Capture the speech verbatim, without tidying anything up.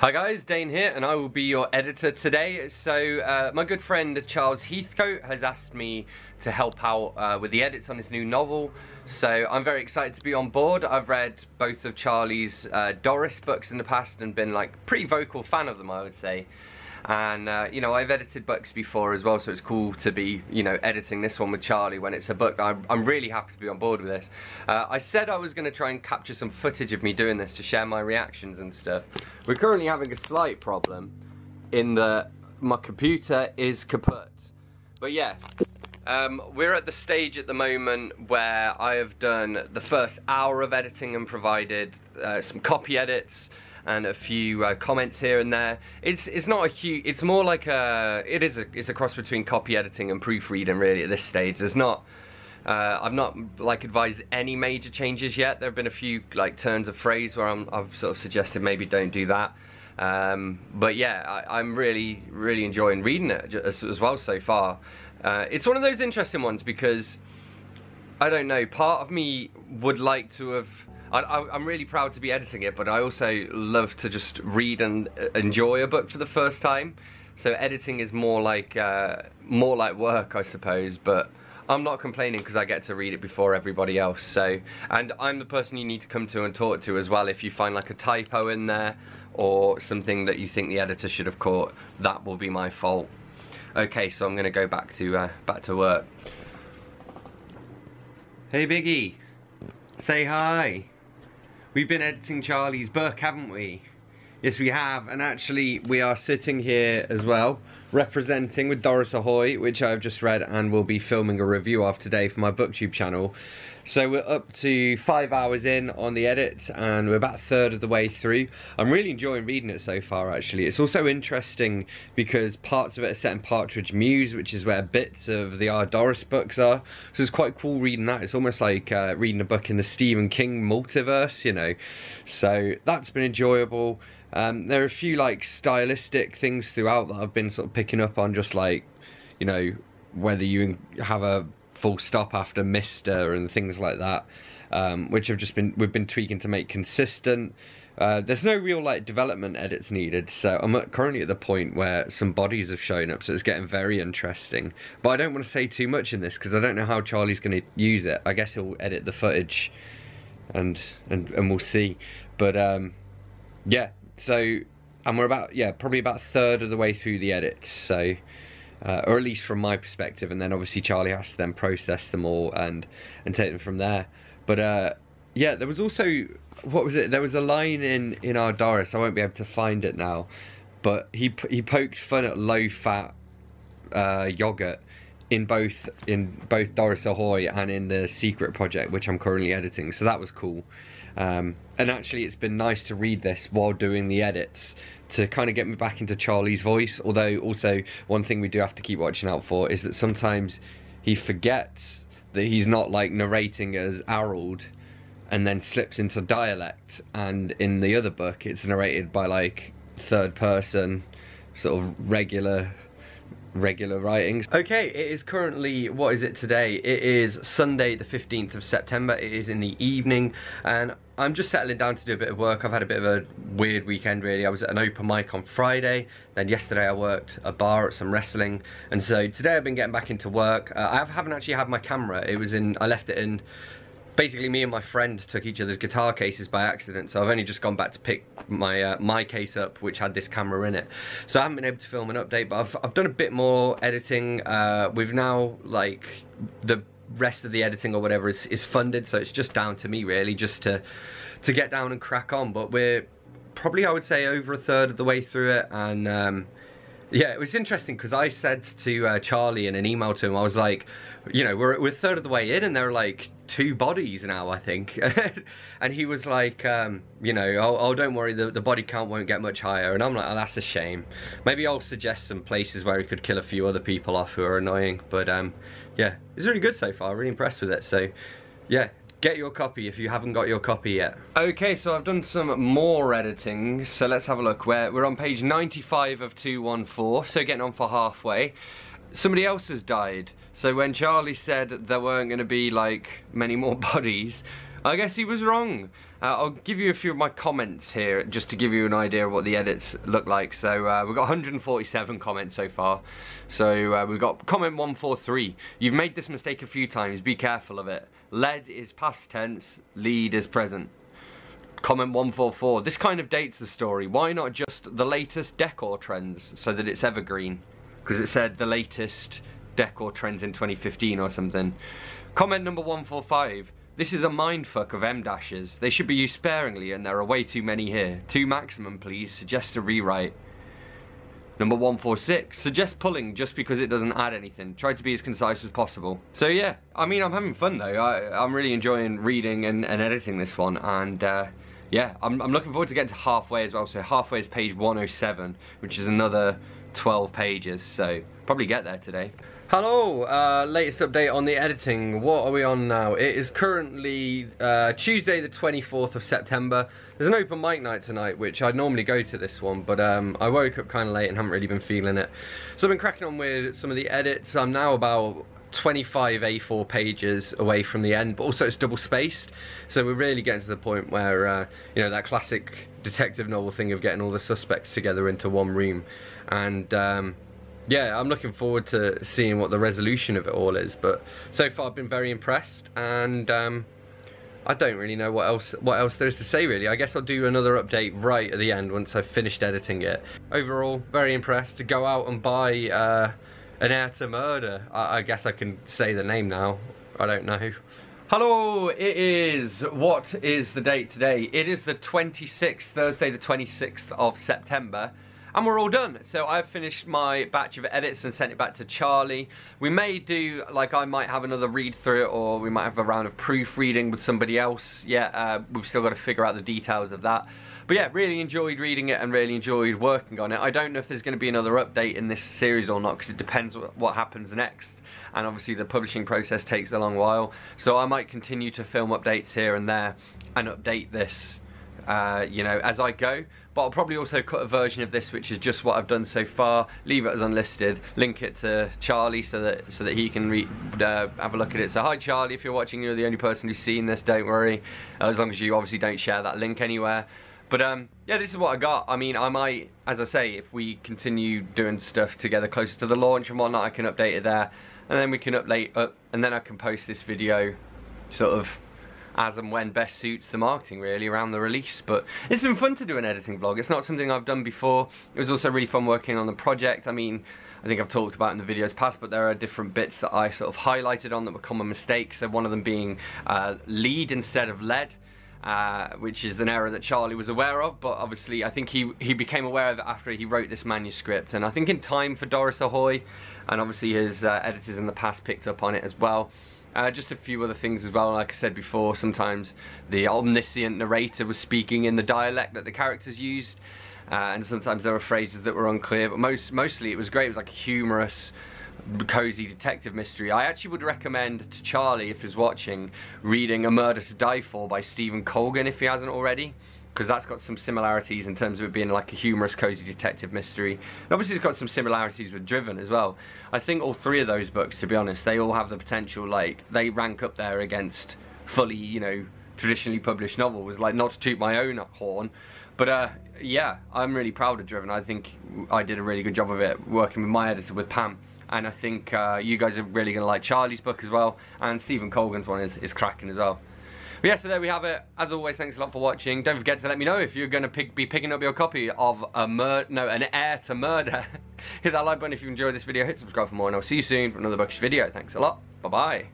Hi guys, Dane here, and I will be your editor today. So uh, my good friend Charles Heathcote has asked me to help out uh, with the edits on his new novel, so I'm very excited to be on board. I've read both of Charlie's uh, Doris books in the past and been like pretty vocal fan of them, I would say. And uh, you know, I've edited books before as well, so it's cool to be, you know, editing this one with Charlie when it's a book. I'm, I'm really happy to be on board with this. Uh, I said I was going to try and capture some footage of me doing this to share my reactions and stuff. We're currently having a slight problem in that my computer is kaput. But yeah, um, we're at the stage at the moment where I have done the first hour of editing and provided uh, some copy edits and a few uh, comments here and there. It's it's not a huge. It's more like a. It is a. It's a cross between copy editing and proofreading, really. At this stage, there's not. Uh, I've not like advised any major changes yet. There have been a few like turns of phrase where I'm, I've sort of suggested maybe don't do that. Um, but yeah, I, I'm really really enjoying reading it as, as well so far. Uh, it's one of those interesting ones because I don't know. Part of me would like to have. I, I'm really proud to be editing it, but I also love to just read and enjoy a book for the first time. So editing is more like uh, more like work, I suppose. But I'm not complaining because I get to read it before everybody else. So, and I'm the person you need to come to and talk to as well. If you find like a typo in there or something that you think the editor should have caught, that will be my fault. Okay, so I'm going to go back to uh, back to work. Hey, Biggie, say hi. We've been editing Charlie's book, haven't we? Yes, we have, and actually we are sitting here as well, representing with Doris Ahoy, which I've just read and will be filming a review of today for my BookTube channel. So we're up to five hours in on the edit, and we're about a third of the way through. I'm really enjoying reading it so far, actually. It's also interesting because parts of it are set in Partridge Muse, which is where bits of the Ardoris books are. So it's quite cool reading that. It's almost like uh, reading a book in the Stephen King multiverse, you know. So that's been enjoyable. Um, there are a few like stylistic things throughout that I've been sort of picking up on, just like, you know, whether you have a full stop after Mister and things like that, um, which have just been we've been tweaking to make consistent. Uh, there's no real like development edits needed, so I'm currently at the point where some bodies have shown up, so it's getting very interesting. But I don't want to say too much in this because I don't know how Charlie's going to use it. I guess he'll edit the footage, and and and we'll see. But um, yeah, so and we're about yeah probably about a third of the way through the edits, so. Uh, or at least from my perspective, and then obviously Charlie has to then process them all and and take them from there. But uh, yeah, there was also, what was it? There was a line in in Ardoris. I won't be able to find it now, but he he poked fun at low-fat uh, yogurt in both in both Doris Ahoy and in the Secret Project, which I'm currently editing. So that was cool. Um, and actually, it's been nice to read this while doing the edits, to kind of get me back into Charlie's voice. Although also one thing we do have to keep watching out for is that sometimes he forgets that he's not like narrating as Harold and then slips into dialect, and in the other book it's narrated by like third person sort of regular regular writings. Okay, it is currently, what is it today? It is Sunday the fifteenth of September. It is in the evening, and I'm just settling down to do a bit of work. I've had a bit of a weird weekend, really. I was at an open mic on Friday, then yesterday I worked a bar at some wrestling, and so today I've been getting back into work. Uh, I haven't actually had my camera. It was in, I left it in, basically me and my friend took each other's guitar cases by accident, so I've only just gone back to pick my uh, my case up, which had this camera in it. So I haven't been able to film an update, but I've, I've done a bit more editing. Uh, we've now, like, the rest of the editing or whatever is, is funded, so it's just down to me really just to to get down and crack on. But we're probably, I would say, over a third of the way through it. And um yeah, it was interesting because I said to uh, Charlie in an email to him, I was like, you know, we're, we're a third of the way in and there are like two bodies now, I think. And he was like, um, you know, oh, oh don't worry, the, the body count won't get much higher. And I'm like, oh, that's a shame. Maybe I'll suggest some places where he could kill a few other people off who are annoying. But um, yeah, it's really good so far. Really impressed with it. So yeah. Get your copy if you haven't got your copy yet. Okay, so I've done some more editing, so let's have a look. We're, we're on page ninety-five of two one four, so getting on for halfway. Somebody else has died, so when Charlie said there weren't going to be like many more bodies, I guess he was wrong. Uh, I'll give you a few of my comments here just to give you an idea of what the edits look like. So uh, we've got one hundred forty-seven comments so far. So uh, we've got comment one four three. You've made this mistake a few times. Be careful of it. Led is past tense. Lead is present. Comment one four four. This kind of dates the story. Why not just the latest decor trends so that it's evergreen? Because it said the latest decor trends in twenty fifteen or something. Comment number one four five. This is a mindfuck of M-dashes. They should be used sparingly and there are way too many here. Two maximum please, suggest a rewrite. Number one four six, suggest pulling just because it doesn't add anything. Try to be as concise as possible. So yeah, I mean I'm having fun though. I, I'm really enjoying reading and, and editing this one, and uh, yeah, I'm, I'm looking forward to getting to halfway as well. So halfway is page one oh seven, which is another twelve pages, so probably get there today. Hello, uh, latest update on the editing. What are we on now? It is currently uh, Tuesday the twenty-fourth of September. There's an open mic night tonight, which I'd normally go to this one, but um, I woke up kind of late and haven't really been feeling it. So I've been cracking on with some of the edits. I'm now about twenty-five A four pages away from the end, but also it's double spaced, so we're really getting to the point where uh, you know, that classic detective novel thing of getting all the suspects together into one room. And um, yeah, I'm looking forward to seeing what the resolution of it all is, but so far I've been very impressed, and um, I don't really know what else what else there is to say really. I guess I'll do another update right at the end once I've finished editing it. Overall, very impressed. To go out and buy uh, An Heir to Murder. I, I guess I can say the name now, I don't know. Hello, it is, what is the date today? It is the twenty-sixth, Thursday the twenty-sixth of September. And we're all done. So I've finished my batch of edits and sent it back to Charlie. We may do, like, I might have another read through it, or we might have a round of proofreading with somebody else. Yeah, uh, we've still got to figure out the details of that. But yeah, really enjoyed reading it and really enjoyed working on it. I don't know if there's going to be another update in this series or not, because it depends what happens next. And obviously the publishing process takes a long while. So I might continue to film updates here and there and update this, uh, you know, as I go. But I'll probably also cut a version of this which is just what I've done so far, leave it as unlisted, link it to Charlie so that so that he can re uh, have a look at it. So hi Charlie, if you're watching, you're the only person who's seen this, don't worry, as long as you obviously don't share that link anywhere. But um, yeah, this is what I got. I mean, I might, as I say, if we continue doing stuff together closer to the launch and whatnot, I can update it there, and then we can update up, and then I can post this video sort of as and when best suits the marketing really around the release. But it's been fun to do an editing vlog. It's not something I've done before. It was also really fun working on the project. I mean, I think I've talked about in the videos past, but there are different bits that I sort of highlighted on that were common mistakes. So one of them being uh, lead instead of lead, uh, which is an error that Charlie was aware of, but obviously I think he, he became aware of it after he wrote this manuscript, and I think in time for Doris Ahoy, and obviously his uh, editors in the past picked up on it as well. Uh, just a few other things as well, like I said before, sometimes the omniscient narrator was speaking in the dialect that the characters used, uh, and sometimes there were phrases that were unclear, but most, mostly it was great. It was like a humorous, cozy detective mystery. I actually would recommend to Charlie, if he's watching, reading A Murder to Die For by Stevyn Colgan if he hasn't already, because that's got some similarities in terms of it being like a humorous, cozy detective mystery. And obviously it's got some similarities with Driven as well. I think all three of those books, to be honest, they all have the potential, like, they rank up there against fully, you know, traditionally published novels, like, not to toot my own horn. But, uh, yeah, I'm really proud of Driven. I think I did a really good job of it, working with my editor, with Pam. And I think uh, you guys are really going to like Charlie's book as well, and Stephen Colgan's one is, is cracking as well. But yeah, so there we have it. As always, thanks a lot for watching. Don't forget to let me know if you're going to pick, be picking up your copy of a mur no, An Heir to Murder. Hit that like button if you enjoyed this video. Hit subscribe for more, and I'll see you soon for another bookish video. Thanks a lot. Bye-bye.